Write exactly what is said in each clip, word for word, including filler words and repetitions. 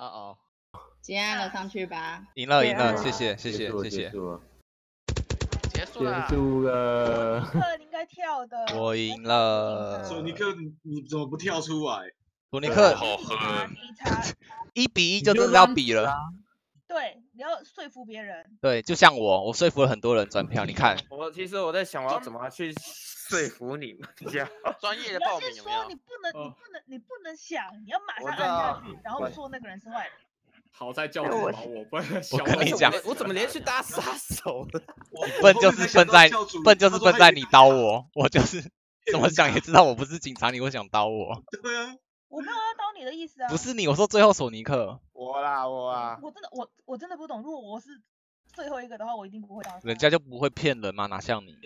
哦哦，金安了，上去吧。赢了，赢了，谢谢，谢谢，谢谢。结束了，结束了。你应该跳的。我赢了。索尼克，你怎么不跳出来？索尼克，好狠！一比一就真的要比了。对，你要说服别人。对，就像我，我说服了很多人转票。你看，我其实我在想，我要怎么去。 说服你们一下，专业的报名有没有？你不能，你不能，你不能想，你要马上按下去，然后说那个人是坏人。好在教主嘛，我笨。我跟你讲，我怎么连续搭杀手的？笨就是笨在，笨就是笨在你刀我，我就是怎么想也知道我不是警察，你会想刀我。对啊，我没有要刀你的意思啊。不是你，我说最后索尼克。我啦，我啊。我真的，我我真的不懂，如果我是最后一个的话，我一定不会刀。人家就不会骗人嘛，哪像你。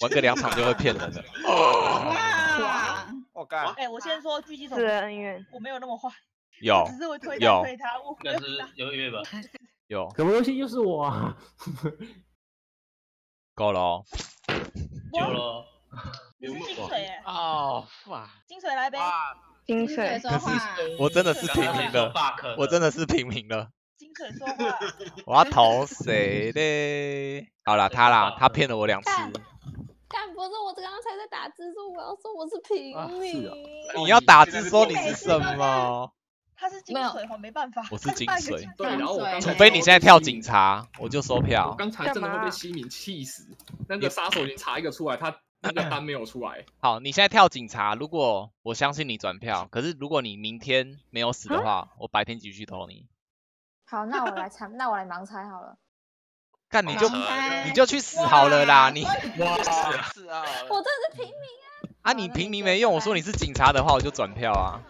玩个两场就会骗人的。哇！我干！哎，我先说狙击手，我没有那么坏。有。只是会推他推他，我但是有约吧？有。什么东西又是我？够了哦。够了。你是金水哎。哦，哇！金水来呗。金水说话。我真的是平民的，我真的是平民的。金水说话。我要投谁嘞？好啦，他啦，他骗了我两次。 但不是我刚刚才在打字说我要说我是平民，你要打字说你是什么？他是金水，我没办法。我是金水，对，然后除非你现在跳警察，我就收票。刚才真的会被西敏气死，那个杀手已经查一个出来，他那个单没有出来。好，你现在跳警察，如果我相信你转票，可是如果你明天没有死的话，我白天继续投你。好，那我来猜，那我来盲猜好了。 干你就你就去死好了啦！你哇死啊！我真的是平民啊！啊，你平民没用，我说你是警察的话，我就转票啊。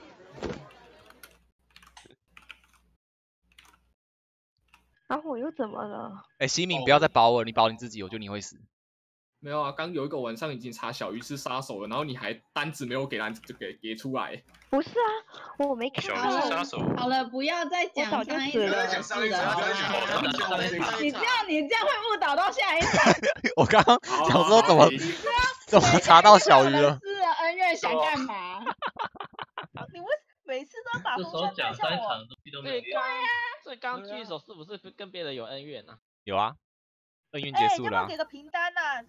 然后我又怎么了？哎，西敏，不要再保我，你保你自己，我觉得你会死。没有啊，刚有一个晚上已经查小鱼是杀手了，然后你还单子没有给他就给给出来。不是啊，我没看到。小鱼是杀手。好了，不要再讲上一次了。你这样你这样会误导到下一次。我刚刚想说怎么怎么查到小鱼了？是啊，恩怨想干嘛？你为每次都把风向带向我。对呀。所以刚狙击手是不是跟别人有恩怨呢？有啊，恩怨结束了。哎，要不要给个凭单啊？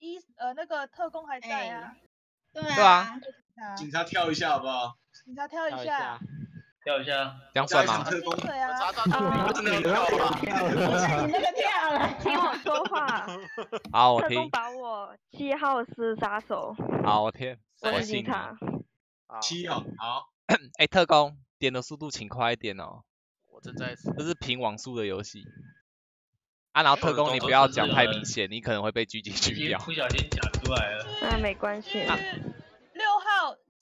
一呃，那个特工还在啊，对啊，警察跳一下好不好？警察跳一下，跳一下，这样算吗？对啊，我查真的跳了，你那个跳了，听我说话。好，我听。特工把我七号是杀手。好，我听。我信他。七号，好。哎，特工，点的速度请快一点哦。我正在。这是平网速的游戏。 啊，然后特工，你不要讲太明显，你可能会被狙击狙掉。不小心讲出来了。那没关系。六号、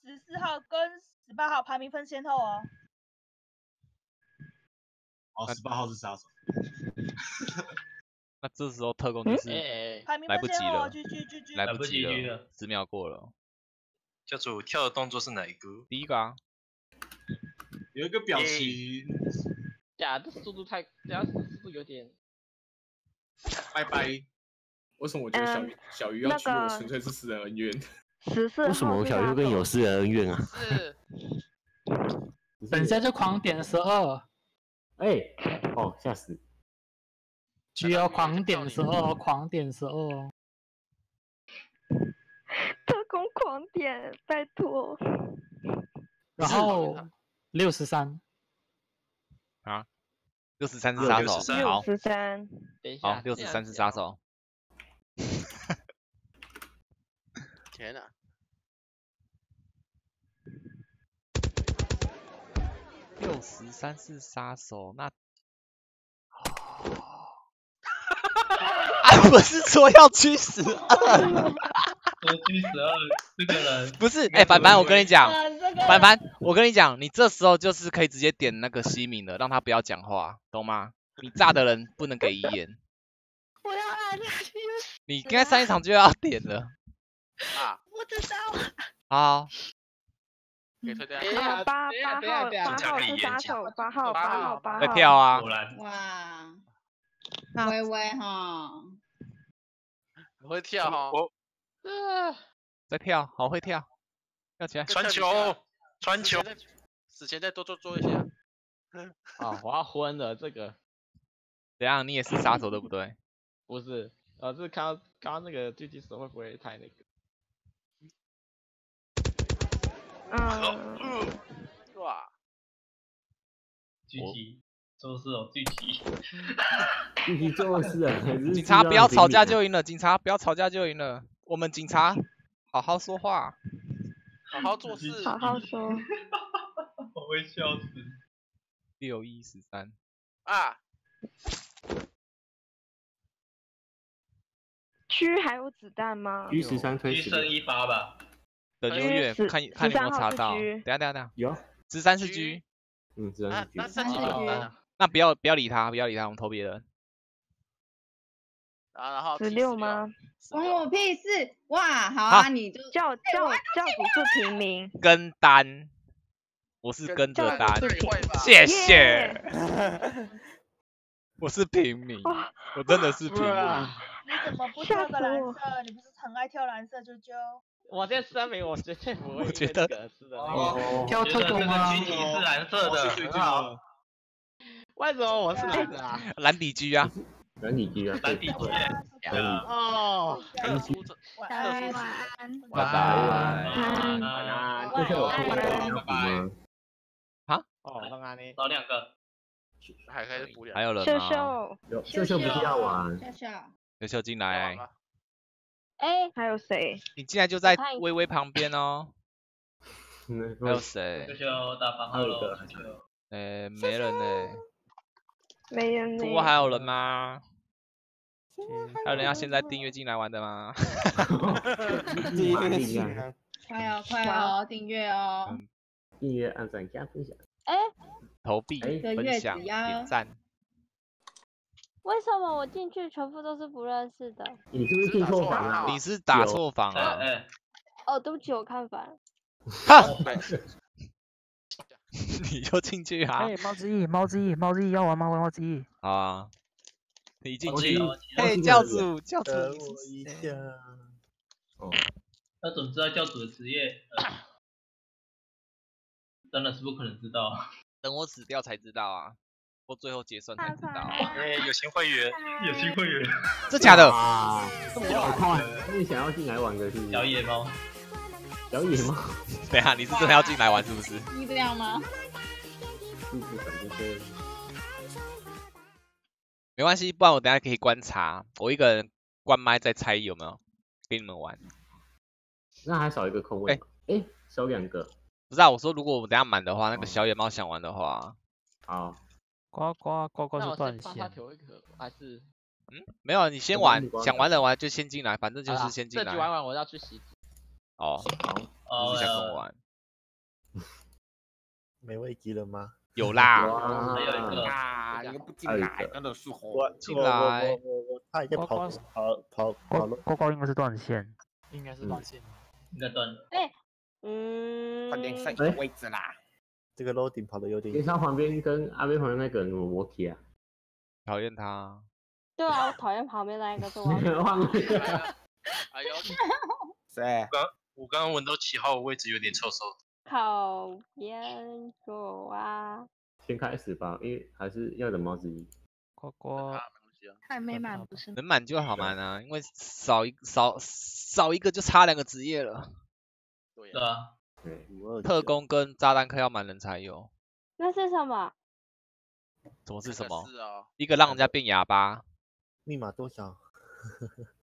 十四号跟十八号排名分先后哦。哦，十八号是杀手。那这时候特工就是来不及了，来不及了，十秒过了。教主跳的动作是哪一个？第一个啊。有一个表情。假的速度太，假的速度有点。 拜拜。为什么我觉得小鱼小鱼要娶我纯粹是私人恩怨？为什么小鱼跟有私人恩怨啊？是。等下就狂点十二。哎，哦，吓死！需要狂点十二，狂点十二。特工狂点，拜托。然后六十三。啊？ 六十三是杀手，好，六十三，好，六十三是杀手。天哪！六十三是杀手，那……啊，不是说要驱十二？驱十二这个人不是？哎，凡凡，我跟你讲，凡凡。 我跟你讲，你这时候就是可以直接点那个西敏了，让他不要讲话，懂吗？你炸的人不能给遗言。我要按下去。你应该上一场就要点了。啊！我知道。好。给推掉。八八号，八号是杀手，八号，八号，八号。在跳啊！哇。那微微哈。很会跳哈。我。在跳，好会跳，跳起来。传球。 传球，死前再多做做一下。啊，我要昏了这个。怎样？你也是杀手对不对？不是，呃，是看到刚刚那个狙击手会不会太那个？嗯，哇！狙击做事哦，狙击。狙击做事啊！警察不要吵架就赢了，警察不要吵架就赢了。我们警察好好说话，好好做事，好好说。我会笑死。六一十三啊！狙还有子弹吗？狙十三推狙剩一发吧。等优越看看有没有查到。等下等下等下。有。十三是狙。嗯，十三是狙。那剩几发？那不要不要理他，不要理他，我们投别人。啊，然后。十六吗？关我屁事！哇，好啊，你就叫叫叫不是平民。跟单。我是跟着单。谢谢。我是平民，我真的是平民。你怎么不跳个蓝色？你不是很爱跳蓝色，啾啾？我这声明，我绝对不会。我觉得跳特种吗？狙击是蓝色的，很好。为什么我是蓝的啊？蓝底狙啊！蓝底狙啊！蓝底狙。哦。晚安。拜拜。晚安。这是我父母的。拜拜。啊？哦，刚刚呢？找两个。 还还是补两，还有人吗？秀秀，秀秀不是要玩，秀秀，秀秀进来。哎，还有谁？你进来就在微微旁边哦。还有谁？秀秀打八号了。哎，没人呢。没人呢。不过还有人吗？还有人要现在订阅进来玩的吗？订阅进来。快哦，快哦，订阅哦。订阅、按赞、加分享。哎。 投币、分享、点赞。为什么我进去全部都是不认识的？你是不是进错房了？你是打错房了。哦，对不起，我看反了。哈，你就进去啊！哎，猫之翼，猫之翼，猫之翼要玩吗？玩猫之翼。好啊。你进去。哎，教主，教主。等我一下。哦。要怎么知道教主的职业？真的是不可能知道。 等我死掉才知道啊，我最后结算才知道、啊。哎、欸，有新会员，有新会员，这假的？这么快？你想要进来玩的是小野猫？小野猫？等下，你是真的要进来玩是不是？你这样吗？是不是？没关系，不然我等下可以观察，我一个人关麦再猜有没有给你们玩。那还少一个空位。哎哎、欸欸，少两个。 不是啊，我说如果我们等下满的话，那个小野猫想玩的话，好，呱呱呱呱是断线，还是嗯，没有，你先玩，想玩的玩就先进来，反正就是先进来。这局玩完我要去洗澡。哦，你是想跟我玩？没位置了吗？有啦，还有一个啊，你不进来，真的是火，进来，他已经跑跑跑跑了，呱呱应该是断线，应该是断线，应该断了。哎。 嗯，快点上位置啦！这个 loading 跑的有点。你上旁边跟阿威旁边那个人怎么默契啊？讨厌他。对啊，我讨厌旁边那一个是我。哎呦！谁？刚我刚刚闻到七号位置有点臭臭。讨厌狗啊！先开始吧，因为还是要等猫之一。呱呱。还没满不是？能满就好满啊，因为少一少少一个就差两个职业了。 对啊，特工跟炸弹客要满人才有。那是什么？怎么是什么？一个让人家变哑巴。密码多少？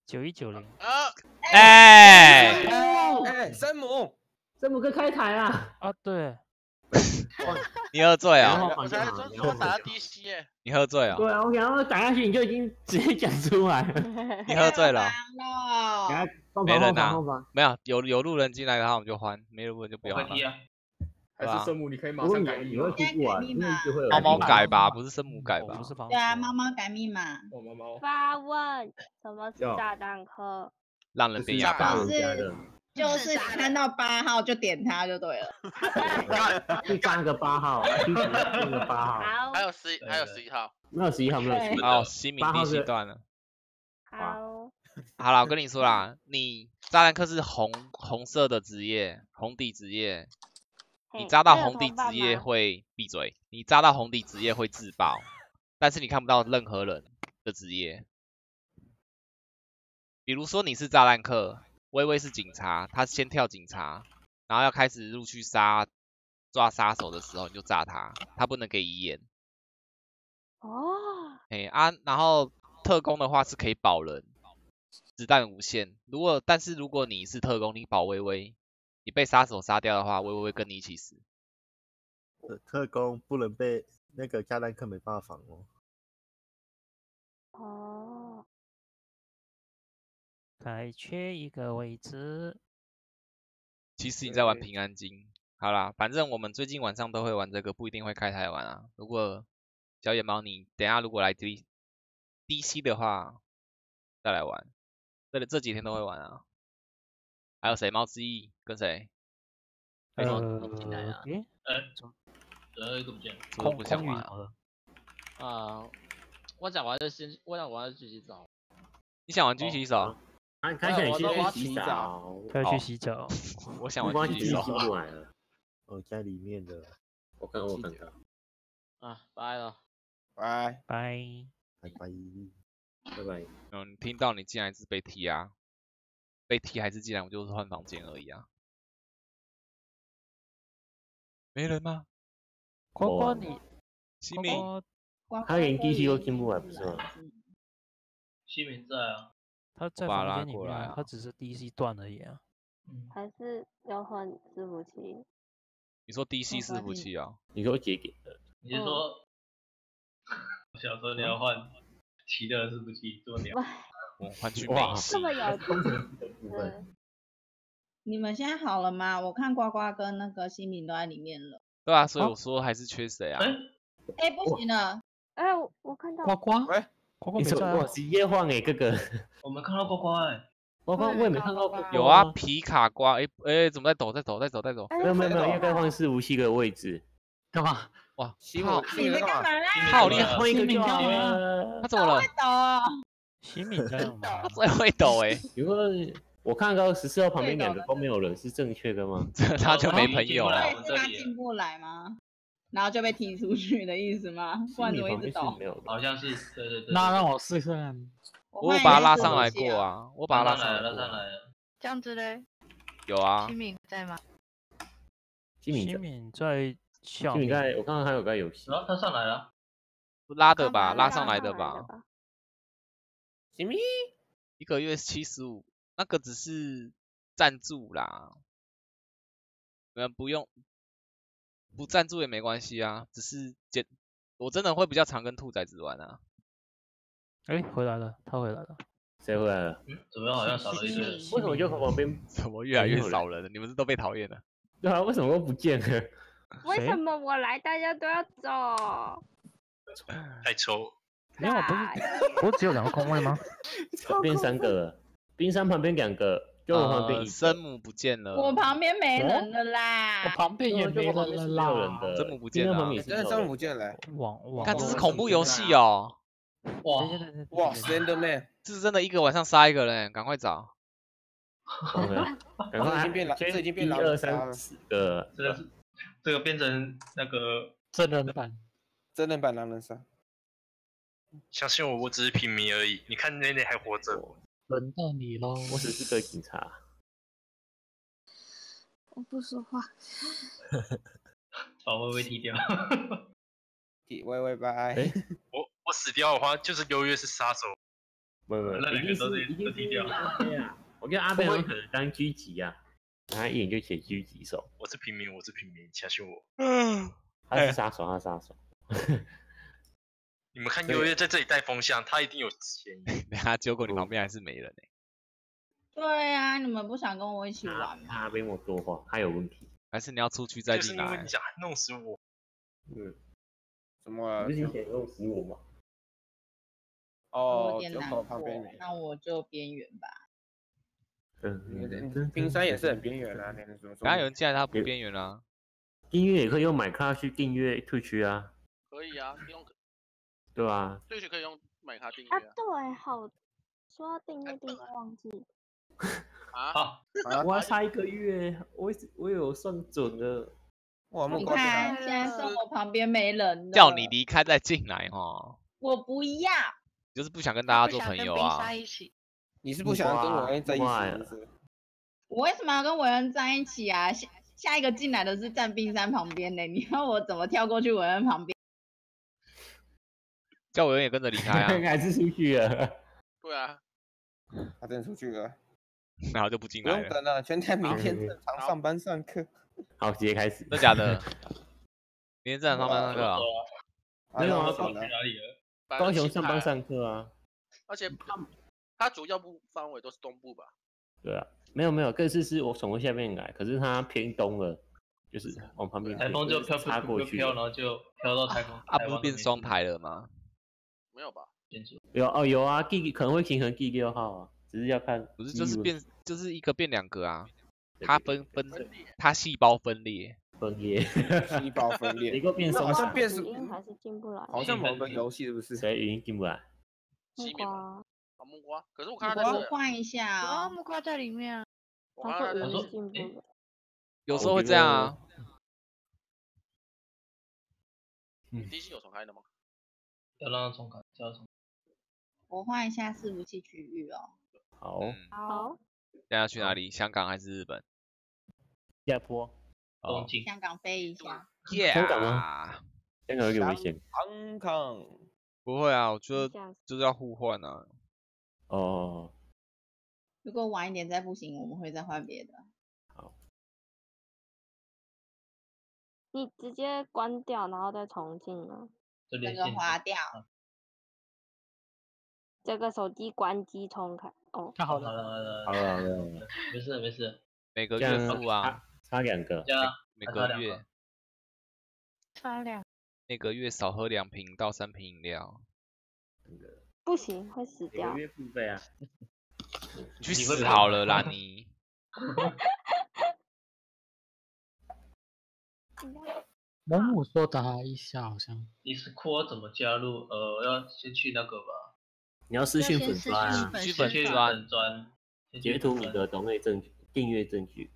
九一九零。啊！哎！哎，山姆，山姆哥开台啦！啊，对。你喝醉啊？我才我打到 D C 耶。你喝醉啊？对啊，我想要打下去，你就已经直接讲出来了。你喝醉了。 没人啊，没有有有路人进来的话我们就换，没路人就不要了。还是生母，你可以马上改密码。猫猫改吧，不是生母改吧？对啊，猫猫改密码。发问：什么是炸弹客？让人变哑巴。就是看到八号就点他就对了。第三个八号，第三个八号，还有十，还有十一号。没有十一号，没有十一号。哦，西米地区段了。好。 好了，我跟你说啦，你炸弹客是红红色的职业，红底职业。你扎到红底职业会闭嘴，你扎到红底职业会自爆，但是你看不到任何人的职业。比如说你是炸弹客，微微是警察，他先跳警察，然后要开始陆续杀抓杀手的时候，你就炸他，他不能给遗言。哦，哎啊，然后特工的话是可以保人，子弹无限。如果但是如果你是特工，你保微微。 你被杀手杀掉的话，微微会跟你一起死。特工不能被那个炸弹客没办法防哦。哦，还缺一个位置。其实你在玩平安京。好啦，反正我们最近晚上都会玩这个，不一定会开台玩啊。如果小野猫你等一下如果来 D D C 的话，再来玩。这这几天都会玩啊。 还有谁？猫之翼跟谁？呃，诶，呃，呃，一个不见，我不想玩了。啊，我想玩就先，我想玩就去洗澡。你想玩就去洗澡？啊，你看起来你先去洗澡，快去洗澡。我想玩去洗澡。哦，在里面的，我看我看看。啊，拜了，拜拜，拜拜，拜拜。嗯，听到你竟然是被踢啊！ 被踢还是进来，我就是换房间而已啊。没人吗？光光你，西明，他连 D C 都进不来，不是吗？西明在啊，他在房间里面啊，他只是 D C 断而已啊。还是要换伺服器？你说 D C 伺服器啊？你说姐姐的，你是说小时候你要换奇乐伺服器做鸟？ 我换去美食。你们现在好了吗？我看呱呱跟那个新民都在里面了。对啊，所以我说还是缺谁啊？哎，不行了！哎，我我看到呱呱，哎，呱呱没在啊！直接换给哥哥。我没看到呱呱哎，呱呱我也没看到。有啊，皮卡呱，哎哎，怎么在抖？在抖？在抖？在抖？没有没有没有，应该换是无锡的位置。干嘛？哇，好，你在干嘛啦？好厉害，新民干嘛？他怎么了？西敏在吗？最会抖哎！如果我看到十四号旁边两个都没有人，是正确的吗？他就没朋友了。是他进不来吗？然后就被踢出去的意思吗？不然怎么一直抖？好像是，对对对。那让我试试看。我把他拉上来过啊，我把他拉上来，拉上来了。这样子嘞？有啊。西敏在吗？西敏在笑。西敏在，我刚刚还有个游戏。啊，他上来了。拉的吧，拉上来的吧。 什么？一个月七十五，那个只是赞助啦，嗯，不用，不赞助也没关系啊，只是简，我真的会比较常跟兔崽子玩啊。哎、欸，回来了，他回来了，谁回来了？嗯，怎么好像少了一个人？为什么就旁边怎么越来越少人了？你们是都被讨厌了？对啊，为什么都不见了？为什么我来大家都要走？太抽。 没有，不是，我只有两个空位吗？变三个了，冰山旁边两个，就我旁边生母不见了，我旁边没人了啦，我旁边也没人了啦，生母不见了，真的生母不见了，哇哇，看这是恐怖游戏哦，哇哇 ，Slenderman， 这是真的一个晚上杀一个人，赶快找，赶快，已经变老，这已经变老了，呃，这个这个变成那个真人版，真人版狼人杀。 相信我，我只是平民而已。你看内内还活着，轮到你喽！我只是个警察。我不说话。把微微踢掉。踢微微拜。我我死掉的话，就是优越是杀手。不不，那两个都是都踢掉。我跟阿贝可能当狙击呀，他一眼就写狙击手。我是平民，我是平民，相信我。嗯。他是杀手，他是杀手。 你们看优越在这里带风向，他一定有嫌疑。等下结果你旁边还是没人呢、欸。对啊，你们不想跟我一起玩吗？他没我说话，他有问题。还是你要出去再进来？就是因为你想弄死我。嗯。怎么了？你想弄死我吗？哦，就靠旁边那我就边缘吧。嗯，冰山也是很边缘啊，你怎么说？哪有人进来他不边缘啊？订阅也可以用买卡去订阅退区啊。可以啊，不用。 对啊，最近可以用买卡订阅啊。对，好，说要订阅订阅忘记。啊，我还差一个月，我我有算准的。哇，木瓜。你看，现在剩我旁边没人了。叫你离开再进来哦。我不要。你就是不想跟大家做朋友啊？你是不想跟我们在一起？我为什么要跟伟恩在一起啊？下下一个进来的是站冰山旁边的、欸，你要我怎么跳过去伟恩旁边？叫伟恩也跟着离开啊！还是出去了。对啊，他真的出去了，然后就不进来了。不用等了，全台明天正常上班上课。好，直接开始。真的假的？明天正常上班上课啊？没有啊，高雄去哪里了？高雄上班上课啊。而且他他主要部范围都是东部吧？对啊。没有没有，更是是我从下面来，可是它偏东了，就是往旁边。台风就飘飘过去，然后就飘到台风。啊，不是变双台了吗？没有吧？有哦有啊 ，G 可能会平衡 G 六号啊，只是要看。不是就是变就是一个变两个啊，它分分它细胞分裂分裂，细胞分裂。一个变双台，变语音还是进不来。好像某个游戏是不是？谁语音进不来？木瓜。木瓜，可是我看到我换一下啊，木瓜在里面啊。我看到有时候会这样啊。你D C有重开的吗？要让它重开，要重。我换一下伺服器区域哦。好。好。大家去哪里？香港还是日本？新加坡。东京。香港飞一下。香港吗？香港有点危险。香港。不会啊，我觉得就是要互换啊。哦，如果晚一点再不行，我们会再换别的。好，你直接关掉，然后再重进啊。这个划掉，这个手机关机重开。哦，太好了，好了，好了，没事没事，每个月付啊，差两个，每个月差两，每个月少喝两瓶到三瓶饮料。不行，会死掉。每个月付费啊！你去死好了啦你！某某说打一下好像。你是Discord怎么加入？呃，要先去那个吧。你要私信粉砖啊！私信粉砖。截图你的同类证据、订阅证据。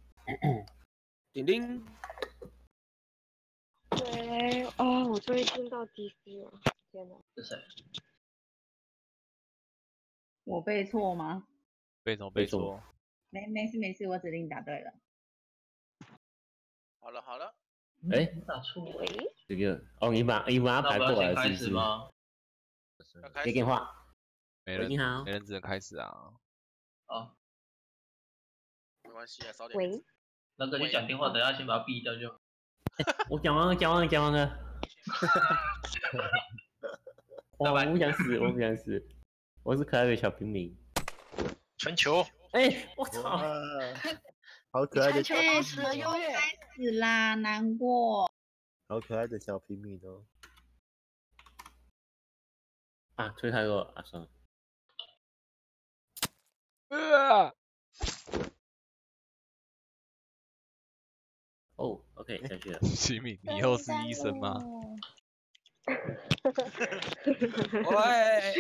叮叮。对，哦，我终于进到 D C 了！天哪！是谁？我背错吗？背错背错。没没事没事，我指令打对了。好了好了。哎，打错了。这个哦，你把你把它排过来是不是吗？接电话。没人。你好。没人只能开始啊。好。没关系啊，少点。喂。那个你讲电话，等下先把它闭掉就。我讲完了，讲完了，讲完了。我不想死，我不想死。我是可爱的小平民，全球。哎、欸，我操！好可爱的小平民。全球又开始啦，难过。好可爱的小平民哦。啊，推太多了，啊算了。呃、哦 ，OK， 下去了。吉米，你以后是医生吗？喂，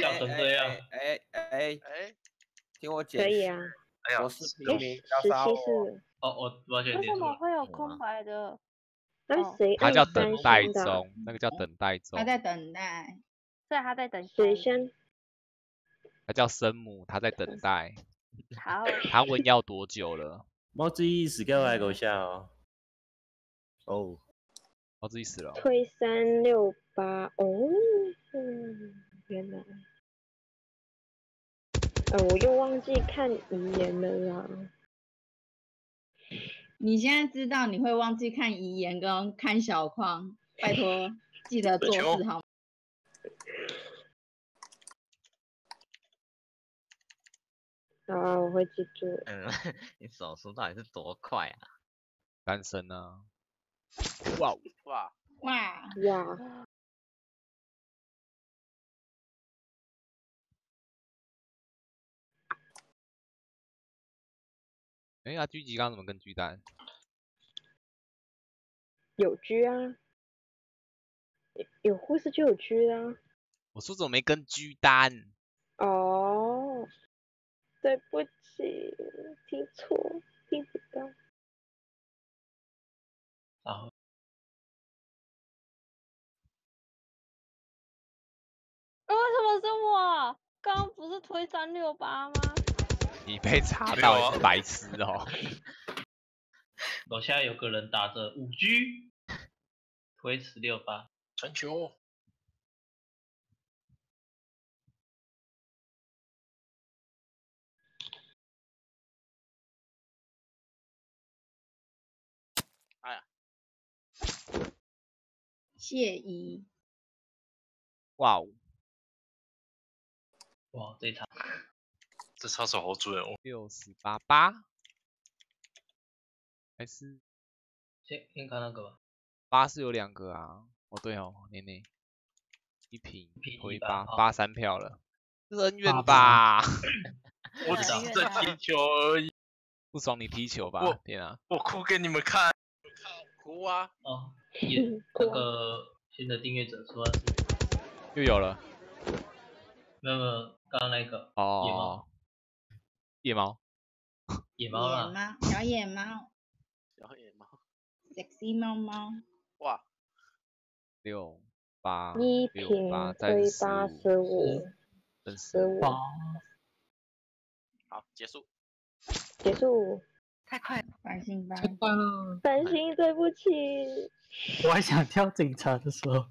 笑成这样！哎哎哎哎，听我解释。可以啊。哎呀，我是平民，不要杀我。哦，我我解释。为什么会有空白的？那谁？他叫等待中，那个叫等待中。他在等待，对，他在等水生。他叫生母，他在等待。好。韩文要多久了？猫之翼死掉还狗笑。哦。猫之翼死了。退三六。八哦，嗯，原来，呃，我又忘记看遗言了啦。你现在知道你会忘记看遗言跟看小框，拜托记得做事好吗？啊，我会记住。嗯，你手速到底是多快啊？单身啊！哇哇哇哇！哎，阿狙击刚怎么跟狙单？有狙啊，有护士就有狙啊。我说怎么没跟狙单？哦，对不起，听错，听不到。啊，的是我，刚刚不是推三六八吗？你被查到是白痴哦、喔。楼下有个人打着五 G， 推一六八，传球。 谢怡，哇哦，哇这一场，这操守好准哦，六十八八，还是先先看那个吧，八是有两个啊，哦对哦，年年一平回八八三票了，这恩怨吧，我只是在踢球而已，不爽你踢球吧，天啊，我哭给你们看。 哭啊！哦，也那个新的订阅者说是又有了，没有没有，刚刚那个哦，野猫，野猫，野猫，小野猫，小野猫 ，sexy 猫猫，哇，六八一平对八十五，十五，好，结束，结束。 太快了，繁星吧！太快了，繁星，对不起。我还想跳警察的时候。